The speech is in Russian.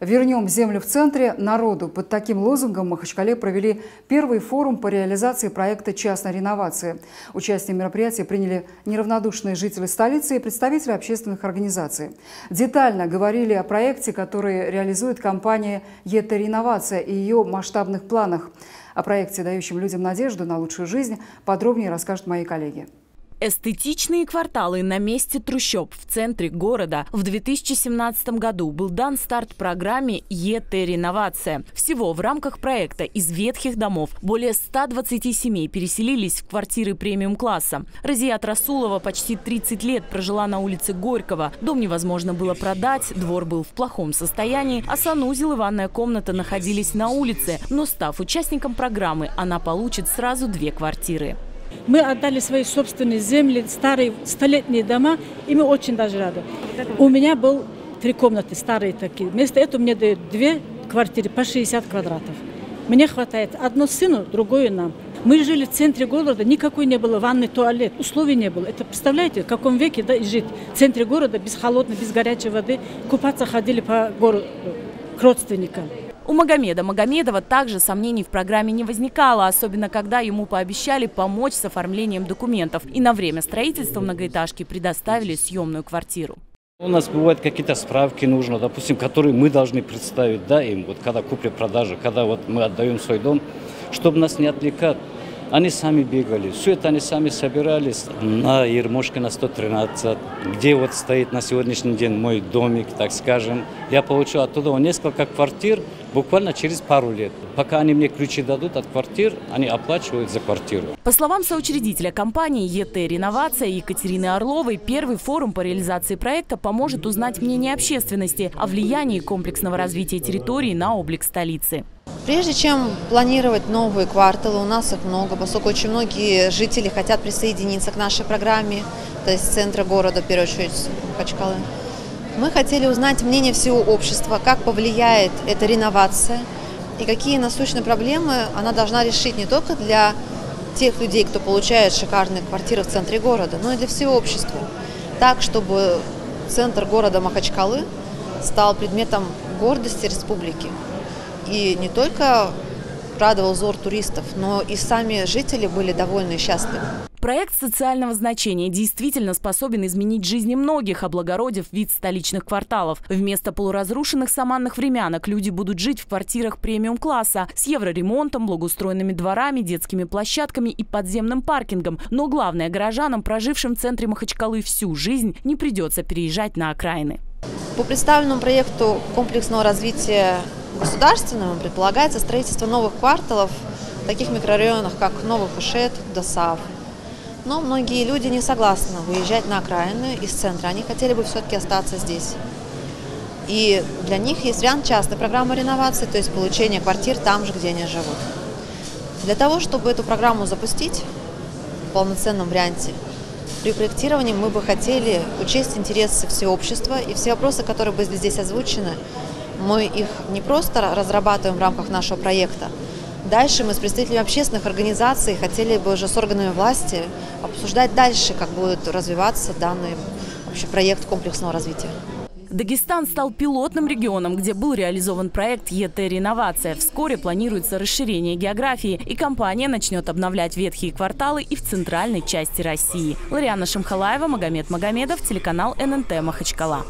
«Вернем землю в центре народу». Под таким лозунгом в Махачкале провели первый форум по реализации проекта частной реновации. Участие в мероприятии приняли неравнодушные жители столицы и представители общественных организаций. Детально говорили о проекте, который реализует компания «Е.Т. Реновация» и ее масштабных планах. О проекте, дающем людям надежду на лучшую жизнь, подробнее расскажут мои коллеги. Эстетичные кварталы на месте трущоб в центре города. В 2017 году был дан старт программе «ЕТ Реновация». Всего в рамках проекта из ветхих домов более 120 семей переселились в квартиры премиум-класса. Разият Расулова почти 30 лет прожила на улице Горького. Дом невозможно было продать, двор был в плохом состоянии, а санузел и ванная комната находились на улице. Но став участником программы, она получит сразу две квартиры. Мы отдали свои собственные земли, старые столетние дома, и мы очень даже рады. У меня был 3 комнаты, старые такие. Вместо этого мне дают 2 квартиры по 60 квадратов. Мне хватает одну сыну, другую нам. Мы жили в центре города, никакой не было ванны, туалет, условий не было. Это представляете, в каком веке да, и жить в центре города без холодной, без горячей воды. Купаться ходили по городу к родственникам. У Магомеда Магомедова также сомнений в программе не возникало, особенно когда ему пообещали помочь с оформлением документов. И на время строительства многоэтажки предоставили съемную квартиру. У нас бывают какие-то справки нужно, допустим, которые мы должны представить, да, им, вот когда купли-продажи, когда вот мы отдаем свой дом, чтобы нас не отвлекать. Они сами бегали, все это они сами собирались на Ермошке на 113, где вот стоит на сегодняшний день мой домик, так скажем. Я получил оттуда несколько квартир буквально через пару лет. Пока они мне ключи дадут от квартир, они оплачивают за квартиру. По словам соучредителя компании «Е.Т. Реновация» Екатерины Орловой, первый форум по реализации проекта поможет узнать мнение общественности о влиянии комплексного развития территории на облик столицы. Прежде чем планировать новые кварталы, у нас их много, поскольку очень многие жители хотят присоединиться к нашей программе, то есть центра города, в первую очередь Махачкалы. Мы хотели узнать мнение всего общества, как повлияет эта реновация и какие насущные проблемы она должна решить не только для тех людей, кто получает шикарные квартиры в центре города, но и для всего общества. Так, чтобы центр города Махачкалы стал предметом гордости республики. И не только радовал взор туристов, но и сами жители были довольны и счастливы. Проект социального значения действительно способен изменить жизни многих, облагородив вид столичных кварталов. Вместо полуразрушенных саманных времянок люди будут жить в квартирах премиум-класса с евроремонтом, благоустроенными дворами, детскими площадками и подземным паркингом. Но главное, горожанам, прожившим в центре Махачкалы всю жизнь, не придется переезжать на окраины. По представленному проекту комплексного развития государственным предполагается строительство новых кварталов в таких микрорайонах, как Новый Хушет, Дос. Но многие люди не согласны выезжать на окраины из центра. Они хотели бы все-таки остаться здесь. И для них есть вариант частной программы реновации, то есть получение квартир там же, где они живут. Для того, чтобы эту программу запустить в полноценном варианте, при проектировании мы бы хотели учесть интересы всего общества, и все вопросы, которые были здесь озвучены, мы их не просто разрабатываем в рамках нашего проекта. Дальше мы с представителями общественных организаций хотели бы уже с органами власти обсуждать дальше, как будет развиваться данный вообще проект комплексного развития. Дагестан стал пилотным регионом, где был реализован проект «Е.Т. Реновация». Вскоре планируется расширение географии, и компания начнет обновлять ветхие кварталы и в центральной части России. Лариана Шамхалаева, Магомед Магомедов, телеканал ННТ Махачкала.